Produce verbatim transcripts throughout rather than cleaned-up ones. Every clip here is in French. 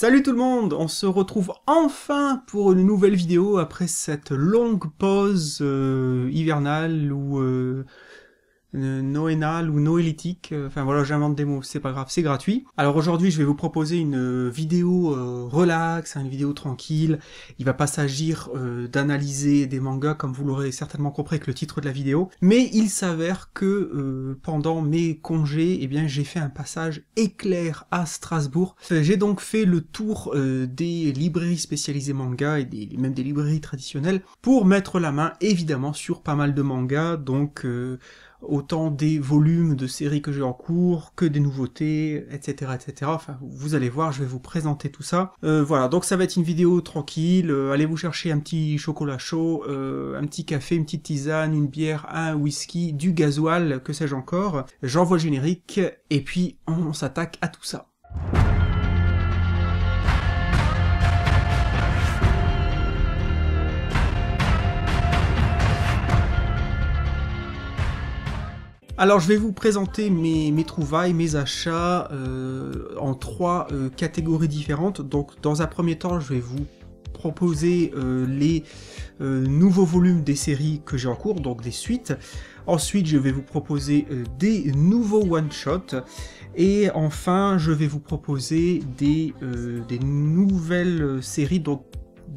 Salut tout le monde, on se retrouve enfin pour une nouvelle vidéo après cette longue pause euh, hivernale ou euh, noénale ou noélitique, enfin voilà j'invente des mots, c'est pas grave, c'est gratuit. Alors aujourd'hui je vais vous proposer une vidéo euh, relax, une vidéo tranquille, il va pas s'agir euh, d'analyser des mangas comme vous l'aurez certainement compris avec le titre de la vidéo, mais il s'avère que euh, pendant mes congés, eh bien j'ai fait un passage éclair à Strasbourg. J'ai donc fait le tour euh, des librairies spécialisées mangas et des, même des librairies traditionnelles pour mettre la main évidemment sur pas mal de mangas, donc euh, autant des volumes de séries que j'ai en cours, que des nouveautés, et cetera, et cetera. Enfin, vous allez voir, je vais vous présenter tout ça. Euh, voilà, donc ça va être une vidéo tranquille. Euh, allez vous chercher un petit chocolat chaud, euh, un petit café, une petite tisane, une bière, un whisky, du gasoil, que sais-je encore. J'envoie le générique, et puis on s'attaque à tout ça. Alors je vais vous présenter mes, mes trouvailles, mes achats euh, en trois euh, catégories différentes. Donc dans un premier temps je vais vous proposer euh, les euh, nouveaux volumes des séries que j'ai en cours, donc des suites. Ensuite je vais vous proposer euh, des nouveaux one-shots. Et enfin je vais vous proposer des, euh, des nouvelles séries, donc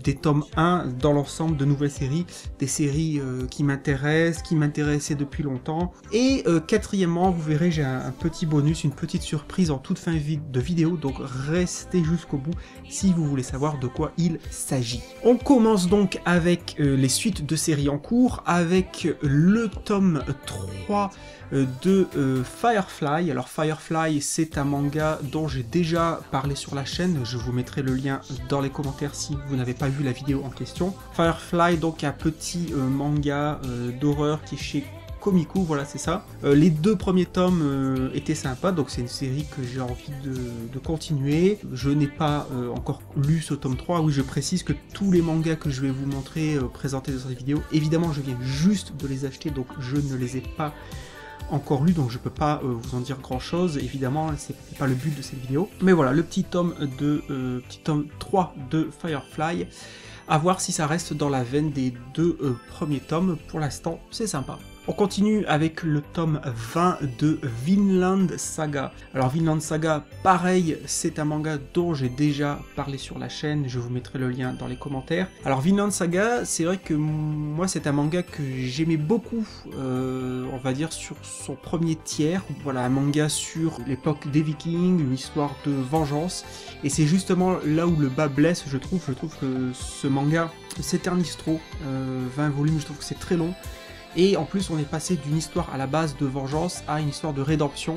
des tomes un dans l'ensemble de nouvelles séries, des séries euh, qui m'intéressent, qui m'intéressaient depuis longtemps. Et euh, quatrièmement, vous verrez, j'ai un, un petit bonus, une petite surprise en toute fin de vidéo, donc restez jusqu'au bout si vous voulez savoir de quoi il s'agit. On commence donc avec euh, les suites de séries en cours, avec le tome trois euh, de euh, Firefly. Alors Firefly, c'est un manga dont j'ai déjà parlé sur la chaîne, je vous mettrai le lien dans les commentaires si vous n'avez pas Pas vu la vidéo en question. Firefly, donc un petit euh, manga euh, d'horreur qui est chez Komiku, voilà c'est ça. Euh, les deux premiers tomes euh, étaient sympas, donc c'est une série que j'ai envie de, de continuer. Je n'ai pas euh, encore lu ce tome trois, oui je précise que tous les mangas que je vais vous montrer, euh, présentés dans cette vidéo, évidemment je viens juste de les acheter, donc je ne les ai pas encore lu, donc je peux pas euh, vous en dire grand chose, évidemment c'est pas le but de cette vidéo, mais voilà le petit tome de euh, petit tome trois de Firefly, à voir si ça reste dans la veine des deux euh, premiers tomes. Pour l'instant c'est sympa. On continue avec le tome vingt de Vinland Saga. Alors Vinland Saga, pareil, c'est un manga dont j'ai déjà parlé sur la chaîne, je vous mettrai le lien dans les commentaires. Alors Vinland Saga, c'est vrai que moi c'est un manga que j'aimais beaucoup, euh, on va dire sur son premier tiers. Voilà, un manga sur l'époque des Vikings, une histoire de vengeance, et c'est justement là où le bas blesse, je trouve. Je trouve que ce manga s'éternise trop, euh, vingt volumes, je trouve que c'est très long. Et en plus on est passé d'une histoire à la base de vengeance à une histoire de rédemption,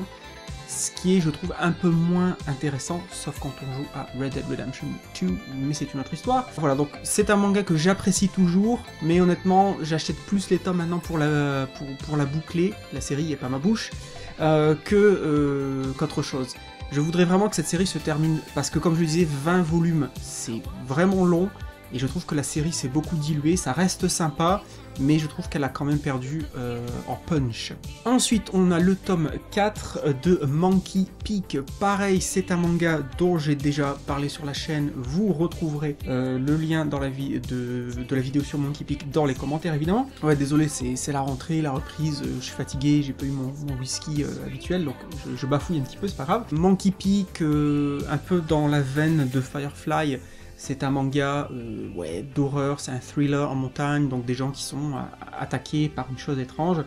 ce qui est je trouve un peu moins intéressant, sauf quand on joue à Red Dead Redemption deux, mais c'est une autre histoire. Voilà, donc c'est un manga que j'apprécie toujours, mais honnêtement j'achète plus les tomes maintenant pour la, pour, pour la boucler, la série est pas ma bouche, euh, que euh, qu'autre chose. Je voudrais vraiment que cette série se termine, parce que comme je disais, vingt volumes c'est vraiment long, et je trouve que la série s'est beaucoup diluée, ça reste sympa, mais je trouve qu'elle a quand même perdu euh, en punch. Ensuite, on a le tome quatre de Monkey Peak. Pareil, c'est un manga dont j'ai déjà parlé sur la chaîne. Vous retrouverez euh, le lien dans la vie de, de la vidéo sur Monkey Peak dans les commentaires, évidemment. Ouais, désolé, c'est la rentrée, la reprise, euh, je suis fatigué, j'ai pas eu mon, mon whisky euh, habituel, donc je, je bafouille un petit peu, c'est pas grave. Monkey Peak, euh, un peu dans la veine de Firefly. C'est un manga euh, ouais, d'horreur, c'est un thriller en montagne, donc des gens qui sont euh, attaqués par une chose étrange.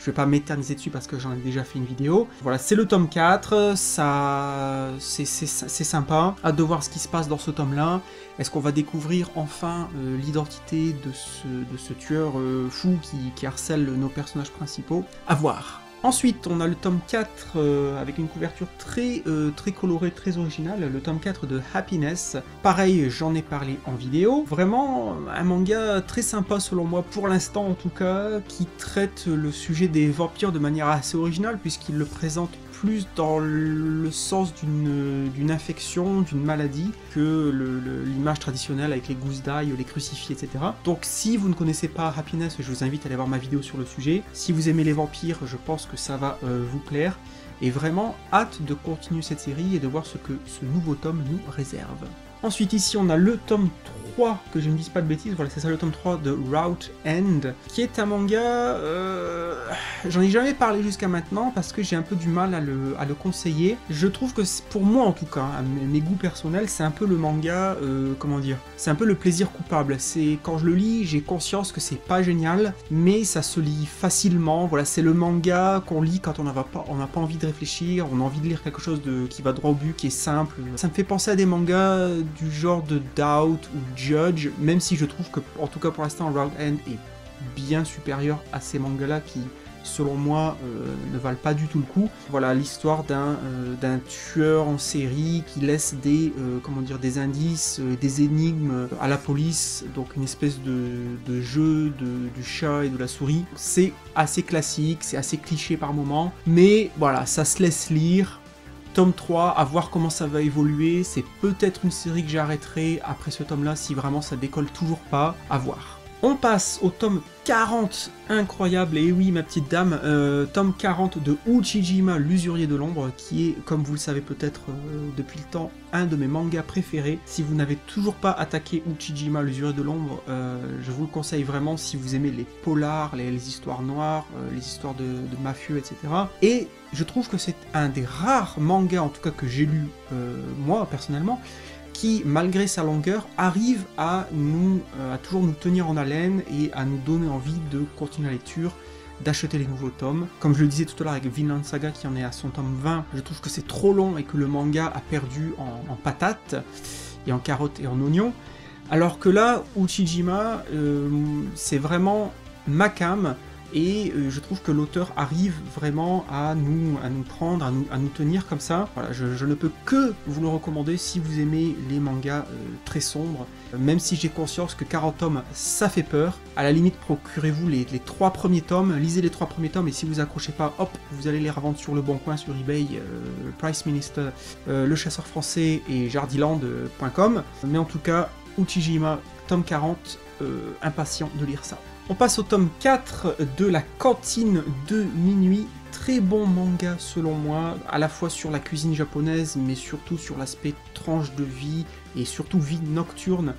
Je vais pas m'éterniser dessus parce que j'en ai déjà fait une vidéo. Voilà, c'est le tome quatre, ça... c'est sympa. Hâte de voir ce qui se passe dans ce tome-là. Est-ce qu'on va découvrir enfin euh, l'identité de ce, de ce tueur euh, fou qui, qui harcèle nos personnages principaux? À voir. Ensuite, on a le tome quatre euh, avec une couverture très, euh, très colorée, très originale, le tome quatre de Happiness. Pareil, j'en ai parlé en vidéo. Vraiment, un manga très sympa selon moi, pour l'instant en tout cas, qui traite le sujet des vampires de manière assez originale, puisqu'il le présente plus dans le sens d'une infection, d'une maladie, que l'image traditionnelle avec les gousses d'ail, les crucifix, et cetera. Donc si vous ne connaissez pas Happiness, je vous invite à aller voir ma vidéo sur le sujet. Si vous aimez les vampires, je pense que ça va euh, vous plaire. et vraiment hâte de continuer cette série et de voir ce que ce nouveau tome nous réserve. Ensuite ici on a le tome trois, que je ne dise pas de bêtises, voilà c'est ça le tome trois de Route End, qui est un manga, euh... j'en ai jamais parlé jusqu'à maintenant parce que j'ai un peu du mal à le, à le conseiller. Je trouve que pour moi en tout cas, hein, mes goûts personnels, c'est un peu le manga, euh, comment dire, c'est un peu le plaisir coupable. C'est quand je le lis, j'ai conscience que c'est pas génial, mais ça se lit facilement, voilà c'est le manga qu'on lit quand on n'a pas, on n'a pas envie de réfléchir, on a envie de lire quelque chose de, qui va droit au but, qui est simple. Ça me fait penser à des mangas du genre de Doubt ou Judge, même si je trouve que, en tout cas pour l'instant, Round End est bien supérieur à ces mangas-là qui, selon moi, euh, ne valent pas du tout le coup. Voilà, l'histoire d'un euh, d'un tueur en série qui laisse des, euh, comment dire, des indices, euh, des énigmes à la police, donc une espèce de, de jeu de, du chat et de la souris. C'est assez classique, c'est assez cliché par moment, mais voilà, ça se laisse lire. Tome trois, à voir comment ça va évoluer, c'est peut-être une série que j'arrêterai après ce tome-là si vraiment ça décolle toujours pas, à voir. On passe au tome quarante, incroyable, et oui ma petite dame, euh, tome quarante de Ushijima, l'usurier de l'ombre, qui est, comme vous le savez peut-être euh, depuis le temps, un de mes mangas préférés. Si vous n'avez toujours pas attaqué Ushijima, l'usurier de l'ombre, euh, je vous le conseille vraiment si vous aimez les polars, les, les histoires noires, euh, les histoires de, de mafieux, et cetera. Et je trouve que c'est un des rares mangas, en tout cas que j'ai lu euh, moi personnellement, qui, malgré sa longueur, arrive à nous, euh, à toujours nous tenir en haleine et à nous donner envie de continuer la lecture, d'acheter les nouveaux tomes. Comme je le disais tout à l'heure avec Vinland Saga qui en est à son tome vingt, je trouve que c'est trop long et que le manga a perdu en, en patates, et en carottes et en oignons. Alors que là, Ushijima, euh, c'est vraiment ma came. Et je trouve que l'auteur arrive vraiment à nous, à nous prendre, à nous, à nous tenir comme ça. Voilà, je, je ne peux que vous le recommander si vous aimez les mangas euh, très sombres. Même si j'ai conscience que quarante tomes, ça fait peur. À la limite, procurez-vous les, les trois premiers tomes, lisez les trois premiers tomes, et si vous accrochez pas, hop, vous allez les revendre sur le bon coin, sur eBay, euh, Price Minister, euh, le chasseur français et jardiland point com. Mais en tout cas, Ushijima, tome quarante, euh, impatient de lire ça. On passe au tome quatre de La Cantine de Minuit, très bon manga selon moi, à la fois sur la cuisine japonaise, mais surtout sur l'aspect tranche de vie, et surtout vie nocturne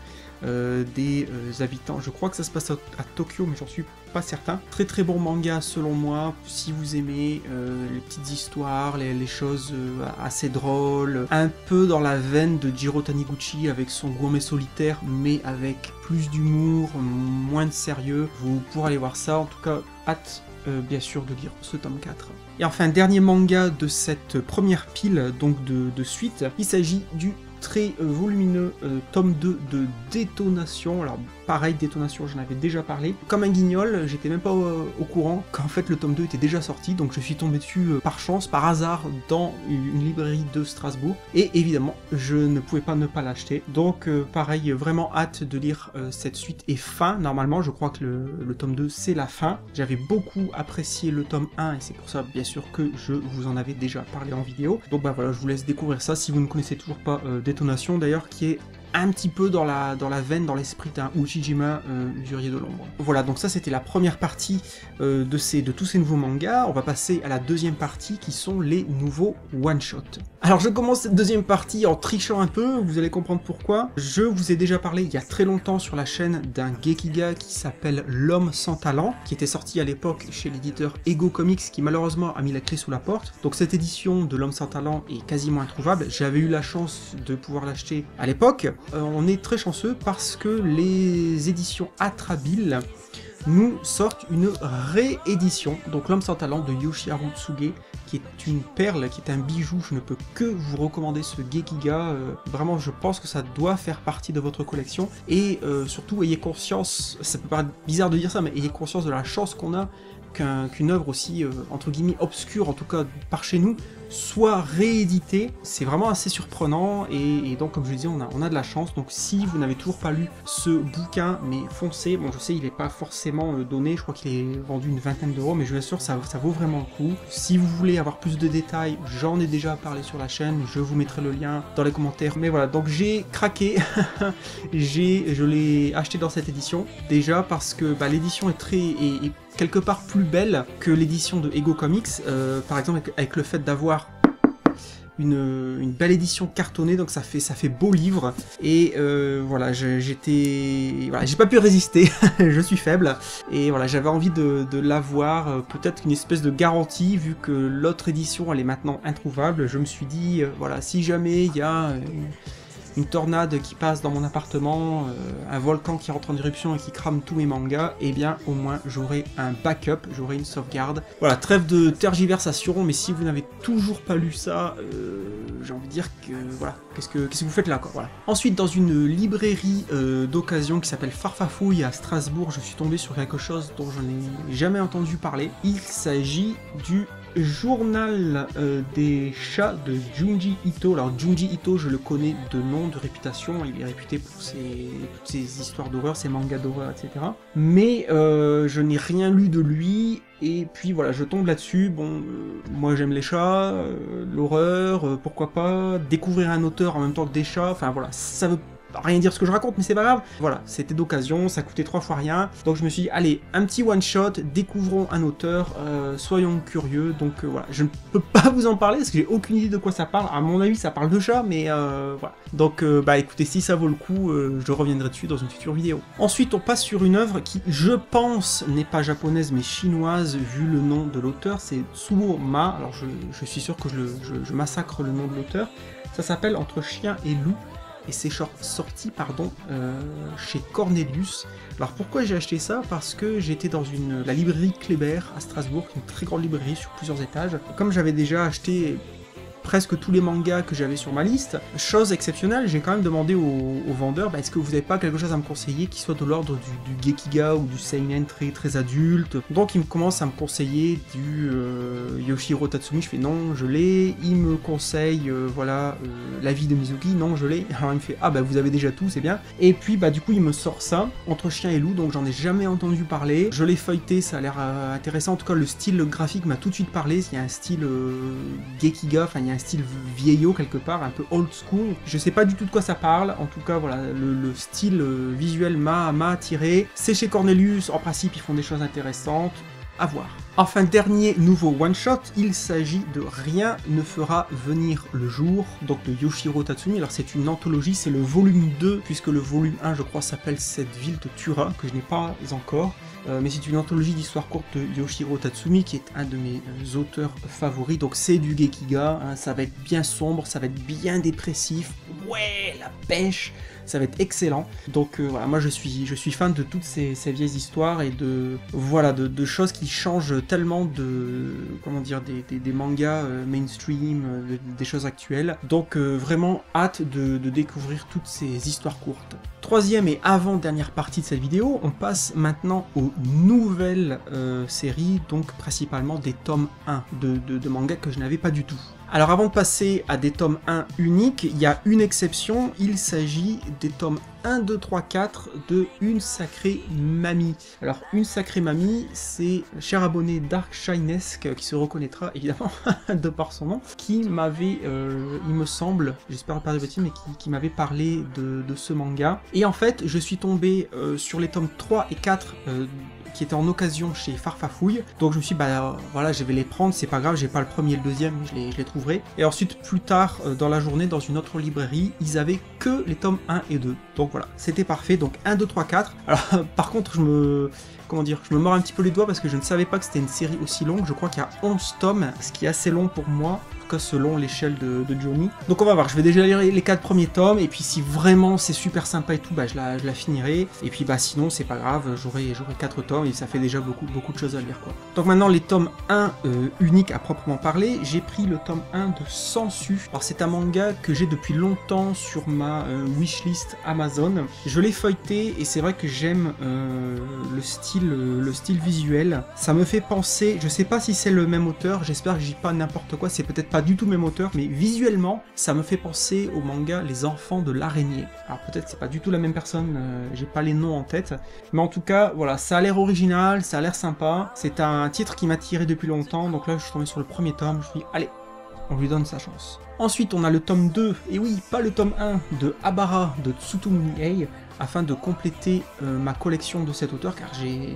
euh, des euh, habitants. Je crois que ça se passe à, à Tokyo, mais j'en suis pas certain. Très très bon manga selon moi, si vous aimez euh, les petites histoires, les, les choses euh, assez drôles, un peu dans la veine de Jiro Taniguchi avec son Gourmet Solitaire, mais avec plus d'humour, moins de sérieux. Vous pourrez aller voir ça, en tout cas, hâte euh, bien sûr de lire ce tome quatre. Et enfin, dernier manga de cette première pile, donc de, de suite, il s'agit du très volumineux euh, tome deux de Détonation. Alors pareil, Détonation, j'en avais déjà parlé. Comme un guignol, j'étais même pas euh, au courant qu'en fait le tome deux était déjà sorti, donc je suis tombé dessus euh, par chance, par hasard, dans une librairie de Strasbourg, et évidemment, je ne pouvais pas ne pas l'acheter. Donc euh, pareil, vraiment hâte de lire euh, cette suite et fin. Normalement, je crois que le, le tome deux, c'est la fin. J'avais beaucoup apprécié le tome un, et c'est pour ça, bien sûr, que je vous en avais déjà parlé en vidéo. Donc bah voilà, je vous laisse découvrir ça si vous ne connaissez toujours pas euh, Détonation, d'ailleurs, qui est un petit peu dans la, dans la veine, dans l'esprit d'un Ushijima, euh, l'usurier de l'ombre. Voilà, donc ça c'était la première partie euh, de, ces, de tous ces nouveaux mangas. On va passer à la deuxième partie qui sont les nouveaux one-shots. Alors je commence cette deuxième partie en trichant un peu, vous allez comprendre pourquoi. Je vous ai déjà parlé il y a très longtemps sur la chaîne d'un Gekiga qui s'appelle L'Homme Sans Talent, qui était sorti à l'époque chez l'éditeur Ego Comics, qui malheureusement a mis la clé sous la porte. Donc cette édition de L'Homme Sans Talent est quasiment introuvable. J'avais eu la chance de pouvoir l'acheter à l'époque. Euh, on est très chanceux parce que les éditions Atrabile nous sortent une réédition, donc L'Homme Sans Talent de Yoshiharu Tsuge, qui est une perle, qui est un bijou. Je ne peux que vous recommander ce Gekiga, euh, vraiment je pense que ça doit faire partie de votre collection, et euh, surtout ayez conscience, ça peut paraître bizarre de dire ça, mais ayez conscience de la chance qu'on a qu'un, qu'une œuvre aussi, euh, entre guillemets, obscure, en tout cas par chez nous, soit réédité. C'est vraiment assez surprenant, et, et donc comme je le disais, on a, on a de la chance. Donc si vous n'avez toujours pas lu ce bouquin, mais foncez. Bon, je sais, il n'est pas forcément donné, je crois qu'il est vendu une vingtaine d'euros, mais je vous assure, ça, ça vaut vraiment le coup. Si vous voulez avoir plus de détails, j'en ai déjà parlé sur la chaîne, je vous mettrai le lien dans les commentaires. Mais voilà, donc j'ai craqué, j'ai, je l'ai acheté dans cette édition, déjà parce que bah, l'édition est très... Est, est quelque part plus belle que l'édition de Ego Comics, euh, par exemple avec, avec le fait d'avoir Une, une belle édition cartonnée, donc ça fait ça fait beau livre. Et euh, voilà, j'étais voilà, j'ai pas pu résister, je suis faible. Et voilà, j'avais envie de, de l'avoir, peut-être une espèce de garantie, vu que l'autre édition elle est maintenant introuvable. Je me suis dit, euh, voilà, si jamais il y a une, une tornade qui passe dans mon appartement, euh, un volcan qui rentre en éruption et qui crame tous mes mangas, et eh bien au moins j'aurai un backup, j'aurai une sauvegarde. Voilà, trêve de tergiversation, mais si vous n'avez toujours pas lu ça, euh, j'ai envie de dire que voilà, qu'est-ce que, qu'est-ce que vous faites là, quoi, voilà. Ensuite, dans une librairie euh, d'occasion qui s'appelle Farfafouille à Strasbourg, je suis tombé sur quelque chose dont je n'ai jamais entendu parler. Il s'agit du Journal euh, des chats de Junji Ito. Alors Junji Ito, je le connais de nom, de réputation, il est réputé pour ses, ses histoires d'horreur, ses mangas d'horreur, et cetera. Mais euh, je n'ai rien lu de lui, et puis voilà, je tombe là-dessus. Bon, euh, moi j'aime les chats, euh, l'horreur, euh, pourquoi pas, découvrir un auteur en même temps que des chats, enfin voilà, ça veut rien dire ce que je raconte, mais c'est pas grave. Voilà, c'était d'occasion, ça coûtait trois fois rien, donc je me suis dit, allez, un petit one-shot, découvrons un auteur, euh, soyons curieux, donc euh, voilà. Je ne peux pas vous en parler, parce que j'ai aucune idée de quoi ça parle, à mon avis ça parle de chat, mais euh, voilà. Donc euh, bah écoutez, si ça vaut le coup, euh, je reviendrai dessus dans une future vidéo. Ensuite, on passe sur une œuvre qui, je pense, n'est pas japonaise, mais chinoise, vu le nom de l'auteur, c'est Tsutomu Ma, alors je, je suis sûr que je, je, je massacre le nom de l'auteur, ça s'appelle Entre Chien et Loup, et c'est sorti pardon, euh, chez Cornelius. Alors pourquoi j'ai acheté ça? Parce que j'étais dans une, la librairie Kléber à Strasbourg, une très grande librairie sur plusieurs étages. Comme j'avais déjà acheté presque tous les mangas que j'avais sur ma liste, chose exceptionnelle, j'ai quand même demandé au, au vendeur, bah, est-ce que vous n'avez pas quelque chose à me conseiller qui soit de l'ordre du, du Gekiga ou du Seinen très, très adulte. Donc il me commence à me conseiller du euh, Yoshihiro Tatsumi, je fais non, je l'ai. Il me conseille, euh, voilà, euh, La vie de Mizuki, non, je l'ai. Alors il me fait, ah bah vous avez déjà tout, c'est bien. Et puis bah du coup il me sort ça, Entre Chien et Loup, donc j'en ai jamais entendu parler. Je l'ai feuilleté, ça a l'air euh, intéressant, en tout cas le style graphique m'a tout de suite parlé, il y a un style euh, Gekiga, enfin il y a un style vieillot quelque part, un peu old school. Je sais pas du tout de quoi ça parle, en tout cas voilà, le, le style euh, visuel m'a attiré. C'est chez Cornelius, en principe ils font des choses intéressantes, à voir. Enfin, dernier nouveau one-shot, il s'agit de Rien ne fera venir le jour, donc de Yoshihiro Tatsumi. Alors c'est une anthologie, c'est le volume deux, puisque le volume un, je crois, s'appelle Cette ville de Turin, que je n'ai pas encore. Euh, mais c'est une anthologie d'histoire courte de Yoshihiro Tatsumi, qui est un de mes euh, auteurs favoris. Donc c'est du Gekiga, hein, ça va être bien sombre, ça va être bien dépressif, ouais, la pêche, ça va être excellent. Donc euh, voilà, moi je suis, je suis fan de toutes ces, ces vieilles histoires et de, voilà, de, de choses qui changent tellement de, comment dire, des, des, des mangas euh, mainstream, euh, des choses actuelles. Donc euh, vraiment hâte de, de découvrir toutes ces histoires courtes. Troisième et avant-dernière partie de cette vidéo, on passe maintenant aux nouvelles euh, séries, donc principalement des tomes un de, de, de mangas que je n'avais pas du tout. Alors avant de passer à des tomes un uniques, il y a une exception, il s'agit des tomes un, deux, trois, quatre de Une Sacrée Mamie. Alors Une Sacrée Mamie, c'est cher abonné Dark Shinesque, qui se reconnaîtra évidemment de par son nom, qui m'avait, euh, il me semble, j'espère pas de bêtises, mais qui, qui m'avait parlé de, de ce manga. Et en fait, je suis tombé euh, sur les tomes trois et quatre euh, qui étaient en occasion chez Farfafouille. Donc je me suis dit, bah voilà, je vais les prendre, c'est pas grave, j'ai pas le premier et le deuxième, je les, je les trouverai. Et ensuite, plus tard euh, dans la journée, dans une autre librairie, ils avaient que les tomes un et deux. Donc voilà, c'était parfait, donc un, deux, trois, quatre. Alors par contre, je me... comment dire, je me mords un petit peu les doigts parce que je ne savais pas que c'était une série aussi longue. Je crois qu'il y a onze tomes, ce qui est assez long pour moi, en tout cas selon l'échelle de, de Johnny. Donc on va voir, je vais déjà lire les quatre premiers tomes, et puis si vraiment c'est super sympa et tout, bah je la, je la finirai. Et puis bah sinon, c'est pas grave, j'aurai quatre tomes, et ça fait déjà beaucoup, beaucoup de choses à lire, quoi. Donc maintenant, les tomes un euh, uniques à proprement parler, j'ai pris le tome un de Sensu. Alors c'est un manga que j'ai depuis longtemps sur ma euh, wishlist Amazon. Je l'ai feuilleté et c'est vrai que j'aime euh, le style, euh, le style visuel. Ça me fait penser, je sais pas si c'est le même auteur, j'espère que je dis pas n'importe quoi, c'est peut-être pas du tout le même auteur, mais visuellement, ça me fait penser au manga Les Enfants de l'Araignée. Alors peut-être c'est pas du tout la même personne, euh, j'ai pas les noms en tête, mais en tout cas, voilà, ça a l'air original, ça a l'air sympa. C'est un titre qui m'attirait depuis longtemps, donc là je suis tombé sur le premier tome, je me dis allez, on lui donne sa chance. Ensuite, on a le tome deux, et oui, pas le tome un, de Abara de Tsutomu Nihei, afin de compléter euh, ma collection de cet auteur, car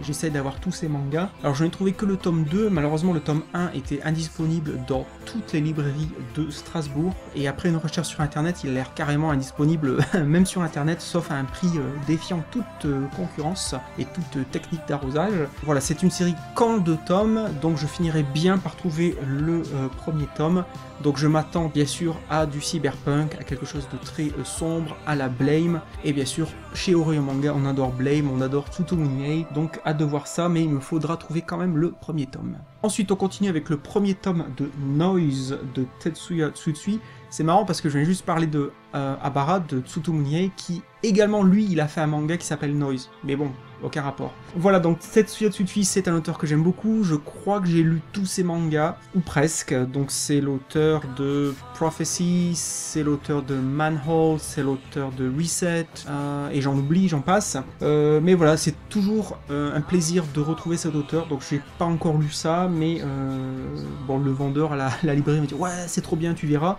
j'essaie d'avoir tous ces mangas. Alors je n'ai trouvé que le tome deux, malheureusement le tome un était indisponible dans toutes les librairies de Strasbourg, et après une recherche sur internet, il a l'air carrément indisponible, même sur internet, sauf à un prix euh, défiant toute euh, concurrence et toute euh, technique d'arrosage. Voilà, c'est une série qu'en deux tomes, donc je finirai bien par trouver le euh, premier tome, donc je m'attends bien sûr à du cyberpunk, à quelque chose de très euh, sombre, à la Blame, et bien sûr, chez Oreo Manga, on adore Blame, on adore Tsutomu Nihei, donc à devoir ça, mais il me faudra trouver quand même le premier tome. Ensuite, on continue avec le premier tome de Noise de Tetsuya Tsutsui. C'est marrant parce que je viens juste parler de euh, Abara, de Tsutomu Nihei, qui également, lui, il a fait un manga qui s'appelle Noise, mais bon, aucun rapport. Voilà, donc Tetsuya Tsutsui, c'est un auteur que j'aime beaucoup, je crois que j'ai lu tous ses mangas, ou presque, donc c'est l'auteur de Prophecy, c'est l'auteur de Manhole, c'est l'auteur de Reset, euh, et j'en oublie, j'en passe, euh, mais voilà, c'est toujours euh, un plaisir de retrouver cet auteur, donc j'ai pas encore lu ça, mais euh, bon, le vendeur à la, la librairie me dit « ouais, c'est trop bien, tu verras ».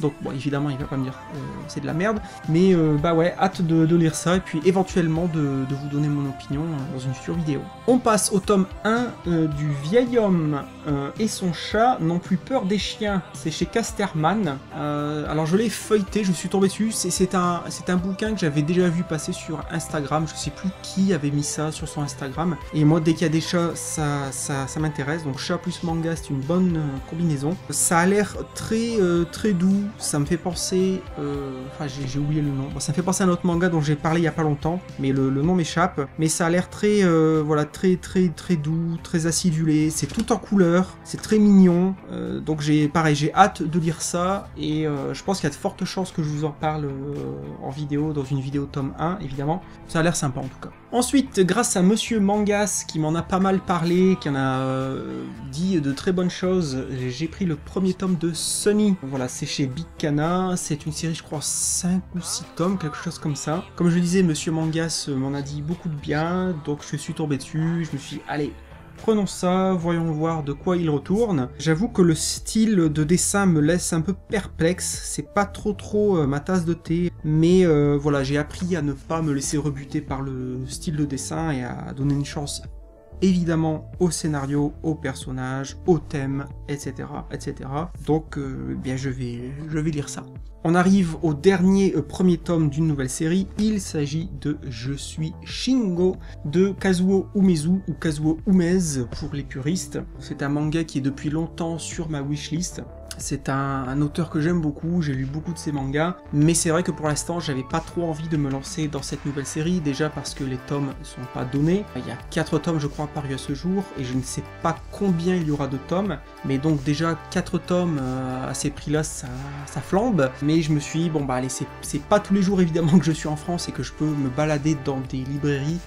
Donc bon, évidemment il va pas me dire euh, c'est de la merde, mais euh, bah ouais, hâte de, de lire ça et puis éventuellement de, de vous donner mon opinion euh, dans une future vidéo. On passe au tome un euh, du vieil homme euh, et son chat n'ont plus peur des chiens, c'est chez Casterman. Euh, alors je l'ai feuilleté, je suis tombé dessus, c'est un, un bouquin que j'avais déjà vu passer sur Instagram, je sais plus qui avait mis ça sur son Instagram, et moi dès qu'il y a des chats ça, ça, ça m'intéresse, donc chat plus manga c'est une bonne euh, combinaison. Ça a l'air très, euh, très doux. Ça me fait penser, euh, enfin j'ai oublié le nom, ça me fait penser à un autre manga dont j'ai parlé il y a pas longtemps, mais le, le nom m'échappe, mais ça a l'air très, euh, voilà, très très très doux, très acidulé, c'est tout en couleurs, c'est très mignon, euh, donc j'ai, pareil, j'ai hâte de lire ça, et euh, je pense qu'il y a de fortes chances que je vous en parle euh, en vidéo, dans une vidéo tome un, évidemment, ça a l'air sympa en tout cas. Ensuite, grâce à Monsieur Mangas, qui m'en a pas mal parlé, qui en a euh, dit de très bonnes choses, j'ai pris le premier tome de Sunny, voilà, c'est chez Big Cana, c'est une série je crois cinq ou six tomes, quelque chose comme ça. Comme je le disais, Monsieur Mangas m'en a dit beaucoup de bien, donc je suis tombé dessus, je me suis dit, allez, prenons ça, voyons voir de quoi il retourne. J'avoue que le style de dessin me laisse un peu perplexe, c'est pas trop trop euh, ma tasse de thé, mais euh, voilà, j'ai appris à ne pas me laisser rebuter par le style de dessin et à donner une chance évidemment au scénario, aux personnages, au thème, et cetera, et cetera. Donc, euh, bien, je vais, je vais lire ça. On arrive au dernier euh, premier tome d'une nouvelle série. Il s'agit de Je suis Shingo de Kazuo Umezu ou Kazuo Umez pour les puristes. C'est un manga qui est depuis longtemps sur ma wishlist. C'est un, un auteur que j'aime beaucoup, j'ai lu beaucoup de ses mangas, mais c'est vrai que pour l'instant j'avais pas trop envie de me lancer dans cette nouvelle série, déjà parce que les tomes sont pas donnés. Il y a quatre tomes je crois parus à ce jour, et je ne sais pas combien il y aura de tomes, mais donc déjà quatre tomes euh, à ces prix là ça, ça flambe, mais je me suis dit bon bah allez, c'est pas tous les jours évidemment que je suis en France et que je peux me balader dans des librairies,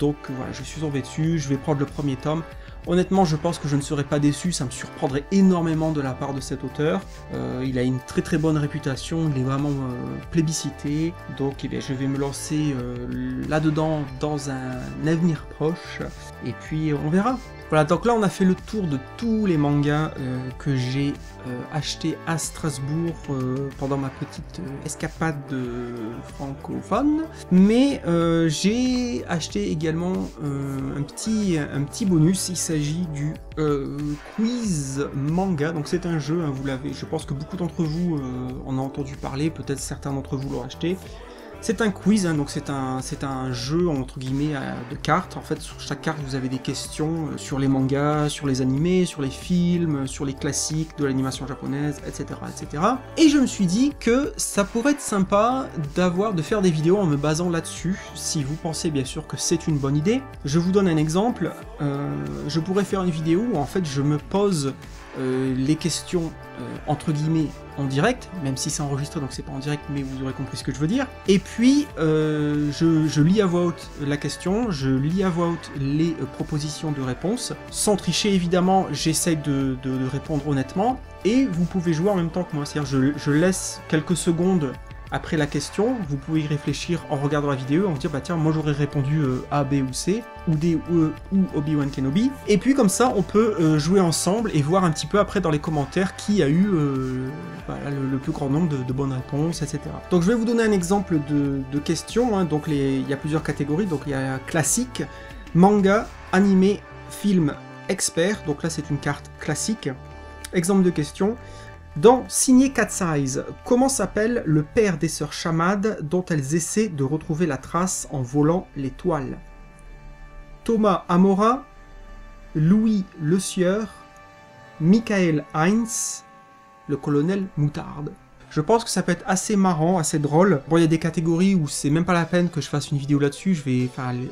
donc voilà, je suis tombé dessus, je vais prendre le premier tome. Honnêtement, je pense que je ne serais pas déçu, ça me surprendrait énormément de la part de cet auteur. Euh, il a une très très bonne réputation, il est vraiment euh, plébiscité, donc eh bien, je vais me lancer euh, là-dedans dans un avenir proche, et puis on verra. Voilà, donc là on a fait le tour de tous les mangas euh, que j'ai euh, achetés à Strasbourg euh, pendant ma petite euh, escapade euh, francophone, mais euh, j'ai acheté également euh, un, petit, un petit bonus, il s'agit du euh, quiz manga, donc c'est un jeu, hein, vous l'avez, je pense que beaucoup d'entre vous euh, en ont entendu parler, peut-être certains d'entre vous l'ont acheté. C'est un quiz, hein, donc c'est un, un jeu entre guillemets euh, de cartes. En fait, sur chaque carte, vous avez des questions euh, sur les mangas, sur les animés, sur les films, sur les classiques de l'animation japonaise, et cetera, et cetera. Et je me suis dit que ça pourrait être sympa d'avoir, de faire des vidéos en me basant là-dessus, si vous pensez bien sûr que c'est une bonne idée. Je vous donne un exemple. Euh, je pourrais faire une vidéo où en fait je me pose euh, les questions euh, entre guillemets en direct, même si c'est enregistré donc c'est pas en direct, mais vous aurez compris ce que je veux dire. Et puis euh, je, je lis à voix haute la question, je lis à voix haute les euh, propositions de réponse, sans tricher évidemment, j'essaye de, de, de répondre honnêtement, et vous pouvez jouer en même temps que moi, c'est-à-dire je, je laisse quelques secondes Après la question, vous pouvez y réfléchir en regardant la vidéo, en vous dire bah tiens moi j'aurais répondu euh, A, B ou C, ou D ou E ou Obi-Wan Kenobi. Et puis comme ça on peut euh, jouer ensemble et voir un petit peu après dans les commentaires qui a eu euh, voilà, le, le plus grand nombre de, de bonnes réponses, et cetera. Donc je vais vous donner un exemple de, de questions, hein. Donc les, il y a plusieurs catégories, donc il y a classique, manga, animé, film, expert, donc là c'est une carte classique. Exemple de question. Dans Signé Cat's Eyes, comment s'appelle le père des sœurs Chamade dont elles essaient de retrouver la trace en volant l'étoile? Thomas Amora, Louis Le Sieur, Michael Heinz, le colonel Moutarde. Je pense que ça peut être assez marrant, assez drôle. Bon, il y a des catégories où c'est même pas la peine que je fasse une vidéo là-dessus, je vais... Enfin, les...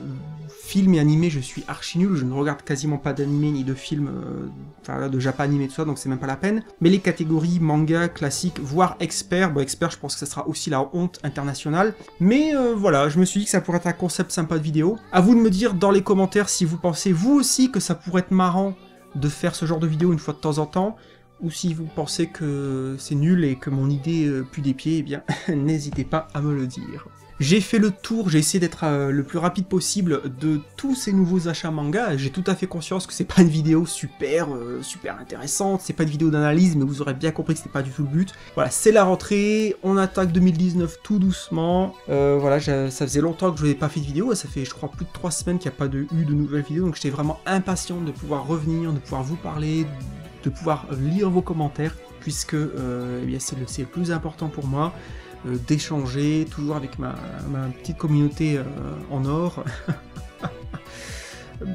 film et animé, je suis archi nul, je ne regarde quasiment pas d'animé ni de film, euh, enfin de Japan animé tout ça, donc c'est même pas la peine. Mais les catégories manga, classique, voire expert, bon expert je pense que ça sera aussi la honte internationale. Mais euh, voilà, je me suis dit que ça pourrait être un concept sympa de vidéo. À vous de me dire dans les commentaires si vous pensez vous aussi que ça pourrait être marrant de faire ce genre de vidéo une fois de temps en temps, ou si vous pensez que c'est nul et que mon idée euh, pue des pieds, eh bien n'hésitez pas à me le dire. J'ai fait le tour, j'ai essayé d'être euh, le plus rapide possible de tous ces nouveaux achats manga. J'ai tout à fait conscience que c'est pas une vidéo super euh, super intéressante, c'est pas une vidéo d'analyse, mais vous aurez bien compris que c'était pas du tout le but. Voilà, c'est la rentrée, on attaque deux mille dix-neuf tout doucement. Euh, voilà, ça faisait longtemps que je n'avais pas fait de vidéo, ça fait je crois plus de trois semaines qu'il n'y a pas de, eu de nouvelles vidéos, donc j'étais vraiment impatient de pouvoir revenir, de pouvoir vous parler, de pouvoir lire vos commentaires, puisque euh, eh bien, c'est le, c'est le plus important pour moi. Euh, d'échanger, toujours avec ma, ma petite communauté euh, en or.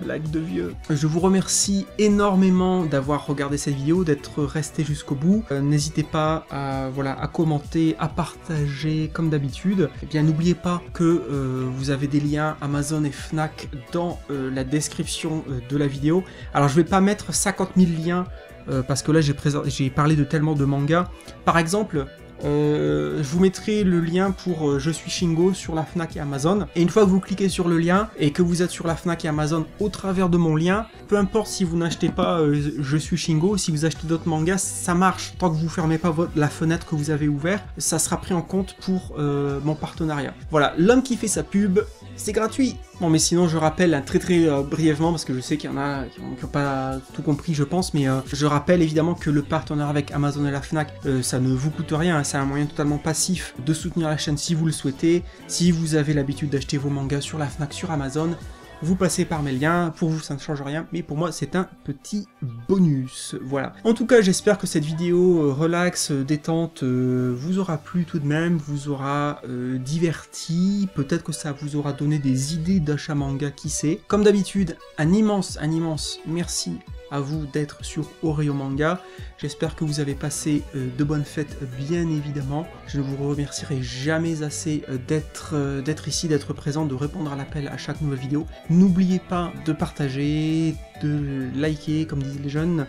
Blague de vieux. Je vous remercie énormément d'avoir regardé cette vidéo, d'être resté jusqu'au bout. Euh, n'hésitez pas à, voilà, à commenter, à partager comme d'habitude. Et bien n'oubliez pas que euh, vous avez des liens Amazon et Fnac dans euh, la description euh, de la vidéo. Alors je vais pas mettre cinquante mille liens euh, parce que là j'ai présent... j'ai parlé de tellement de mangas. Par exemple, Euh, je vous mettrai le lien pour euh, Je suis Shingo sur la Fnac et Amazon, et une fois que vous cliquez sur le lien et que vous êtes sur la Fnac et Amazon au travers de mon lien, peu importe si vous n'achetez pas euh, Je suis Shingo, si vous achetez d'autres mangas, ça marche, tant que vous fermez pas votre, la fenêtre que vous avez ouverte, ça sera pris en compte pour euh, mon partenariat. Voilà, l'homme qui fait sa pub, c'est gratuit. Bon, mais sinon je rappelle hein, très très euh, brièvement, parce que je sais qu'il y en a qui n'ont pas tout compris je pense, mais euh, je rappelle évidemment que le partenariat avec Amazon et la Fnac, euh, ça ne vous coûte rien, hein. C'est un moyen totalement passif de soutenir la chaîne si vous le souhaitez. Si vous avez l'habitude d'acheter vos mangas sur la Fnac, sur Amazon, vous passez par mes liens. Pour vous ça ne change rien, mais pour moi c'est un petit bonus. Voilà. En tout cas j'espère que cette vidéo euh, relax, euh, détente, euh, vous aura plu tout de même, vous aura euh, diverti, peut-être que ça vous aura donné des idées d'achat manga, qui sait. Comme d'habitude, un immense, un immense merci à vous d'être sur Oreo Manga. J'espère que vous avez passé euh, de bonnes fêtes, bien évidemment. Je ne vous remercierai jamais assez euh, d'être euh, d'être ici, d'être présent, de répondre à l'appel à chaque nouvelle vidéo. N'oubliez pas de partager, de liker, comme disent les jeunes,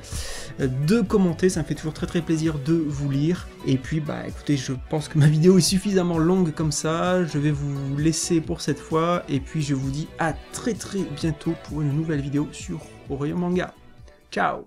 euh, de commenter, ça me fait toujours très très plaisir de vous lire. Et puis, bah écoutez, je pense que ma vidéo est suffisamment longue comme ça. Je vais vous laisser pour cette fois, et puis je vous dis à très très bientôt pour une nouvelle vidéo sur Oreo Manga. Ciao.